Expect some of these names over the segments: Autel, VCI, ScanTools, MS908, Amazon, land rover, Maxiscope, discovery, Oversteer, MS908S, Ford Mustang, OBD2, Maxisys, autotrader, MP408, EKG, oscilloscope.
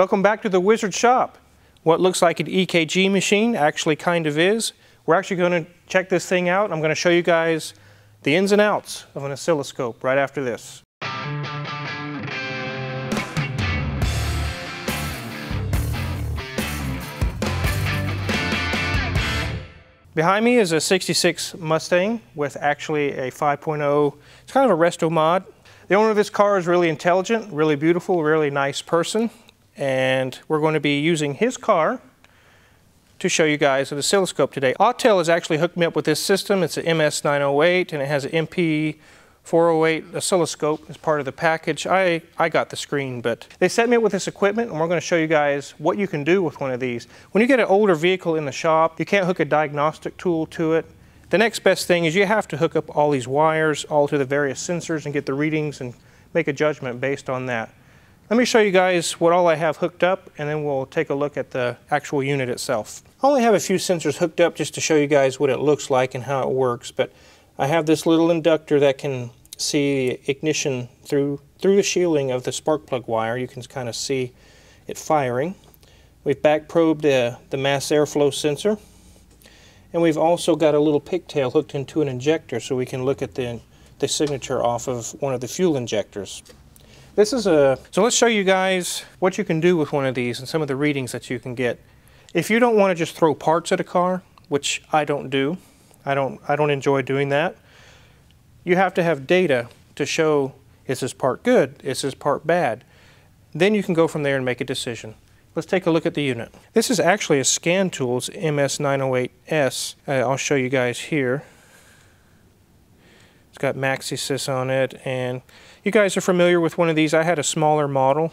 Welcome back to the Wizard Shop. What looks like an EKG machine actually kind of is. We're actually going to check this thing out. I'm going to show you guys the ins and outs of an oscilloscope right after this. Behind me is a 66 Mustang with actually a 5.0, it's kind of a resto mod. The owner of this car is really intelligent, really beautiful, really nice person, and we're going to be using his car to show you guys an oscilloscope today. Autel has actually hooked me up with this system. It's an MS908 and it has an MP408 oscilloscope as part of the package. I got the screen, but they sent me up with this equipment and we're going to show you guys what you can do with one of these. When you get an older vehicle in the shop, you can't hook a diagnostic tool to it. The next best thing is you have to hook up all these wires, all to the various sensors and get the readings and make a judgment based on that. Let me show you guys what all I have hooked up and then we'll take a look at the actual unit itself. I only have a few sensors hooked up just to show you guys what it looks like and how it works, but I have this little inductor that can see ignition through the shielding of the spark plug wire. You can kind of see it firing. We've back probed the mass airflow sensor, and we've also got a little pigtail hooked into an injector so we can look at the signature off of one of the fuel injectors. So let's show you guys what you can do with one of these and some of the readings that you can get. If you don't want to just throw parts at a car, which I don't do, I don't enjoy doing that, you have to have data to show, is this part good, is this part bad? Then you can go from there and make a decision. Let's take a look at the unit. This is actually a ScanTools MS908S. I'll show you guys here. It's got Maxisys on it, and you guys are familiar with one of these. I had a smaller model.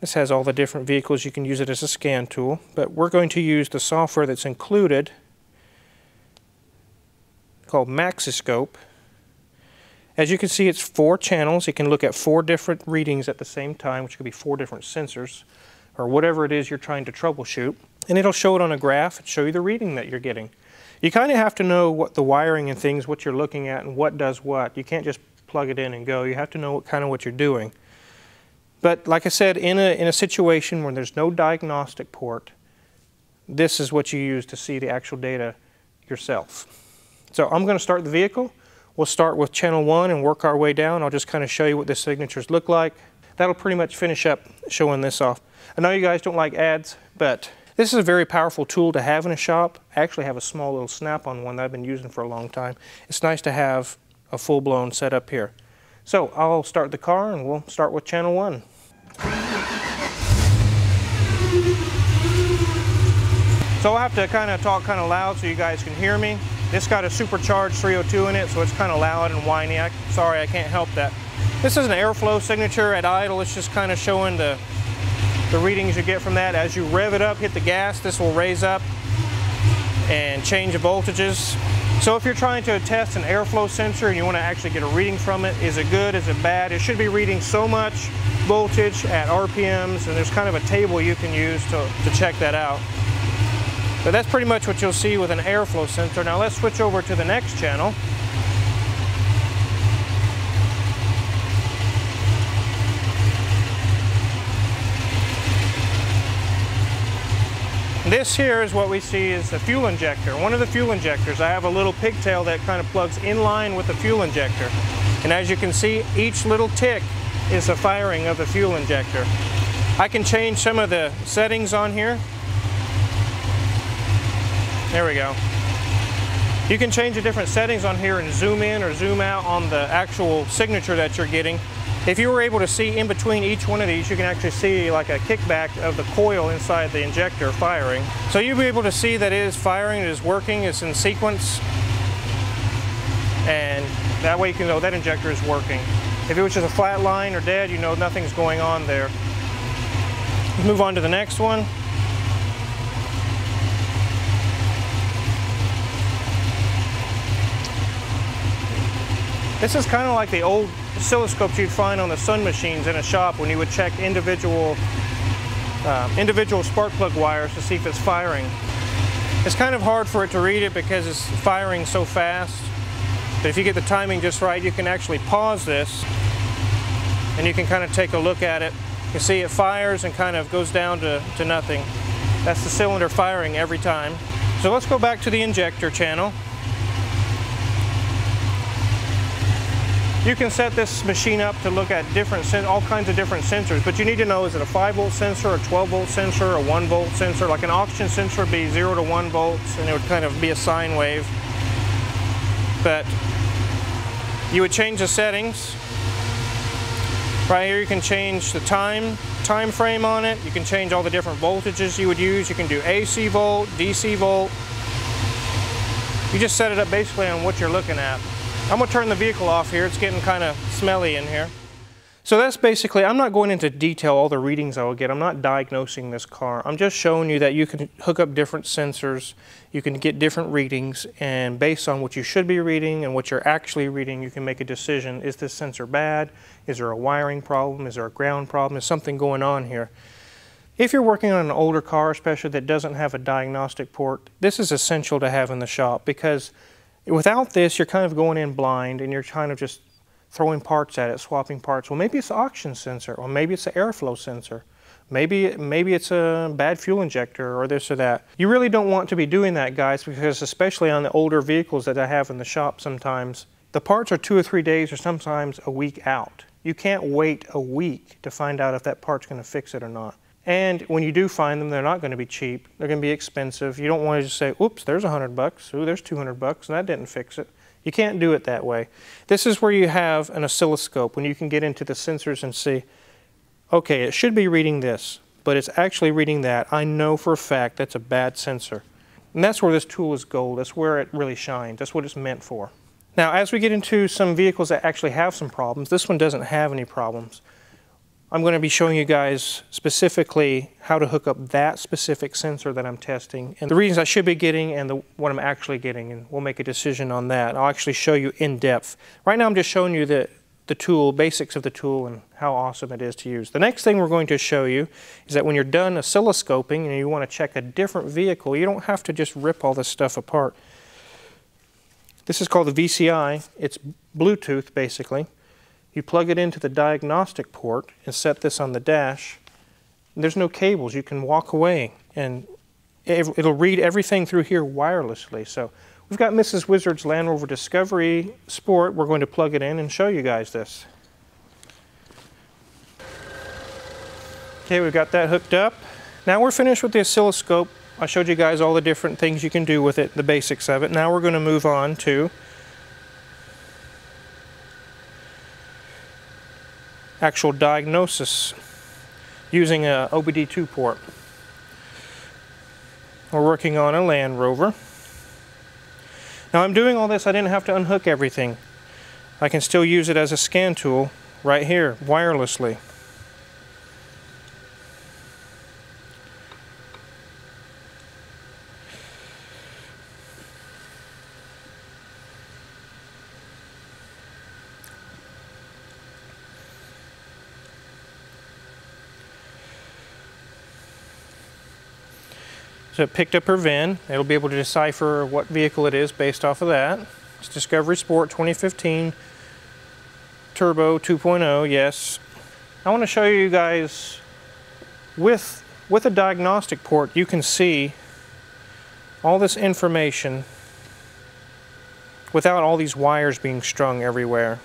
This has all the different vehicles. You can use it as a scan tool, but we're going to use the software that's included called Maxiscope. As you can see, it's 4 channels. It can look at 4 different readings at the same time, which could be 4 different sensors or whatever it is you're trying to troubleshoot. And it'll show it on a graph and show you the reading that you're getting. You kind of have to know what the wiring and things, what you're looking at and what does what. You can't just plug it in and go. You have to know what you're doing. But like I said, in a situation where there's no diagnostic port, this is what you use to see the actual data yourself. So I'm going to start the vehicle. We'll start with channel 1 and work our way down. I'll just kind of show you what the signatures look like. That'll pretty much finish up showing this off. I know you guys don't like ads, but this is a very powerful tool to have in a shop. I actually have a small little snap-on one that I've been using for a long time. It's nice to have a full-blown setup here. So I'll start the car and we'll start with channel 1. So I'll have to kind of talk kind of loud so you guys can hear me. This got a supercharged 302 in it, so it's kind of loud and whiny. Sorry, I can't help that. This is an airflow signature at idle. It's just kind of showing the readings you get from that. As you rev it up, hit the gas, this will raise up and change the voltages. So if you're trying to test an airflow sensor and you want to actually get a reading from it, is it good, is it bad? It should be reading so much voltage at RPMs, and there's kind of a table you can use to check that out. But that's pretty much what you'll see with an airflow sensor. Now let's switch over to the next channel. This here is what we see is the fuel injector. One of the fuel injectors. I have a little pigtail that kind of plugs in line with the fuel injector. And as you can see, each little tick is the firing of the fuel injector. I can change some of the settings on here. There we go. You can change the different settings on here and zoom in or zoom out on the actual signature that you're getting. If you were able to see in between each one of these, you can actually see like a kickback of the coil inside the injector firing. So you'll be able to see that it is firing, it is working, it's in sequence. And that way you can know that injector is working. If it was just a flat line or dead, you know nothing's going on there. Let's move on to the next one. This is kind of like the old oscilloscopes you'd find on the Sun machines in a shop when you would check individual spark plug wires to see if it's firing. It's kind of hard for it to read it because it's firing so fast. But if you get the timing just right, you can actually pause this and you can kind of take a look at it You see it fires and kind of goes down to nothing. That's the cylinder firing every time. So let's go back to the injector channel. You can set this machine up to look at different, all kinds of different sensors, but you need to know, is it a 5-volt sensor, a 12-volt sensor, a 1-volt sensor? Like an oxygen sensor would be 0 to 1 volts, and it would kind of be a sine wave. But you would change the settings. Right here you can change the time frame on it. You can change all the different voltages you would use. You can do AC volt, DC volt. You just set it up basically on what you're looking at. I'm going to turn the vehicle off here. It's getting kind of smelly in here. So that's basically, I'm not going into detail all the readings I will get. I'm not diagnosing this car. I'm just showing you that you can hook up different sensors. You can get different readings, and based on what you should be reading and what you're actually reading, you can make a decision. Is this sensor bad? Is there a wiring problem? Is there a ground problem? Is something going on here? If you're working on an older car, especially that doesn't have a diagnostic port, this is essential to have in the shop, because without this, you're kind of going in blind and you're kind of just throwing parts at it, swapping parts. Well, maybe it's an oxygen sensor, or maybe it's an airflow sensor. Maybe it's a bad fuel injector, or this or that. You really don't want to be doing that, guys, because especially on the older vehicles that I have in the shop sometimes, the parts are 2 or 3 days or sometimes a week out. You can't wait a week to find out if that part's going to fix it or not. And when you do find them, they're not going to be cheap. They're going to be expensive. You don't want to just say, oops, there's $100. Ooh, there's $200, and that didn't fix it. You can't do it that way. This is where you have an oscilloscope, when you can get into the sensors and see, okay, it should be reading this, but it's actually reading that. I know for a fact that's a bad sensor. And that's where this tool is gold. That's where it really shines. That's what it's meant for. Now, as we get into some vehicles that actually have some problems, this one doesn't have any problems. I'm going to be showing you guys specifically how to hook up that specific sensor that I'm testing, and the readings I should be getting and what I'm actually getting, and we'll make a decision on that. I'll actually show you in depth. Right now I'm just showing you the tool, basics of the tool and how awesome it is to use. The next thing we're going to show you is that when you're done oscilloscoping and you want to check a different vehicle, you don't have to just rip all this stuff apart. This is called the VCI. It's Bluetooth basically. You plug it into the diagnostic port and set this on the dash. There's no cables. You can walk away and it'll read everything through here wirelessly. So we've got Mrs. Wizard's Land Rover Discovery Sport. We're going to plug it in and show you guys this. Okay, we've got that hooked up. Now we're finished with the oscilloscope. I showed you guys all the different things you can do with it, the basics of it. Now we're going to move on to actual diagnosis using an OBD2 port. We're working on a Land Rover. Now I'm doing all this, I didn't have to unhook everything. I can still use it as a scan tool right here, wirelessly. So it picked up her VIN. It'll be able to decipher what vehicle it is based off of that. It's Discovery Sport 2015 Turbo 2.0, yes. I want to show you guys with a diagnostic port, you can see all this information without all these wires being strung everywhere.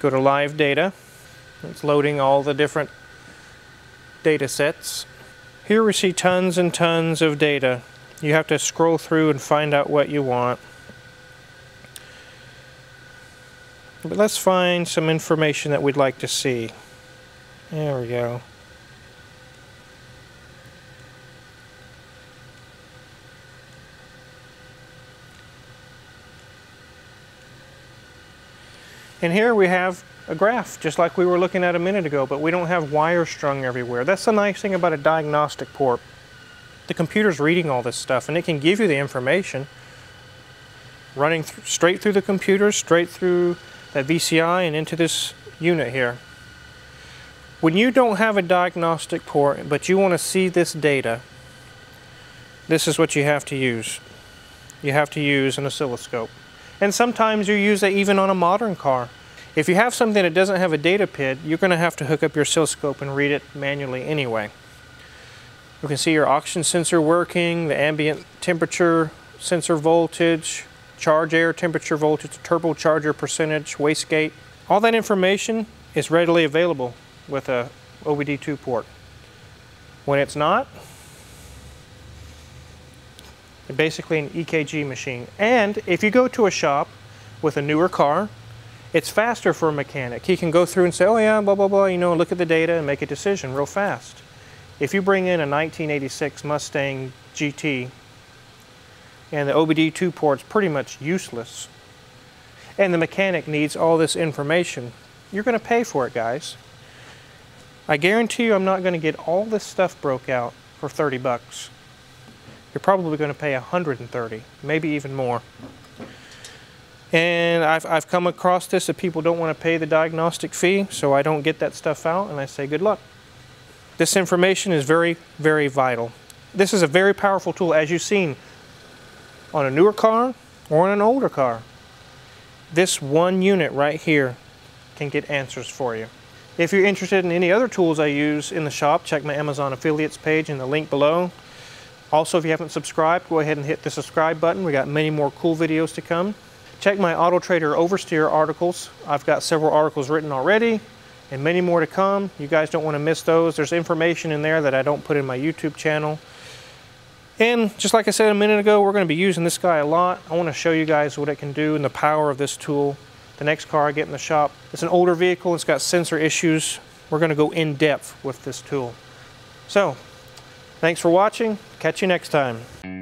Go to live data. It's loading all the different data sets. Here we see tons and tons of data. You have to scroll through and find out what you want. But let's find some information that we'd like to see. There we go. And here we have a graph, just like we were looking at a minute ago, but we don't have wires strung everywhere. That's the nice thing about a diagnostic port. The computer's reading all this stuff, and it can give you the information running straight through the computer, straight through that VCI and into this unit here. When you don't have a diagnostic port, but you want to see this data, this is what you have to use. You have to use an oscilloscope. and sometimes you use it even on a modern car. If you have something that doesn't have a data pid, you're going to have to hook up your oscilloscope and read it manually anyway. You can see your oxygen sensor working, the ambient temperature, sensor voltage, charge air temperature, voltage, turbocharger percentage, wastegate. All that information is readily available with a OBD2 port. When it's not, it's basically an EKG machine. And if you go to a shop with a newer car, it's faster for a mechanic. He can go through and say, oh yeah, blah, blah, blah, you know, look at the data and make a decision real fast. If you bring in a 1986 Mustang GT and the OBD2 port's pretty much useless, and the mechanic needs all this information, you're going to pay for it, guys. I guarantee you I'm not going to get all this stuff broke out for 30 bucks. You're probably going to pay 130, maybe even more. And I've come across this that people don't want to pay the diagnostic fee, so I don't get that stuff out and I say good luck. This information is very, very vital. This is a very powerful tool, as you've seen on a newer car or on an older car. This one unit right here can get answers for you. If you're interested in any other tools I use in the shop, check my Amazon affiliates page in the link below. Also, if you haven't subscribed, go ahead and hit the subscribe button. We got many more cool videos to come. Check my Auto Trader Oversteer articles. I've got several articles written already and many more to come. You guys don't want to miss those. There's information in there that I don't put in my YouTube channel. And just like I said a minute ago, we're going to be using this guy a lot. I want to show you guys what it can do and the power of this tool. The next car I get in the shop, it's an older vehicle, it's got sensor issues. We're going to go in depth with this tool. So, thanks for watching. Catch you next time.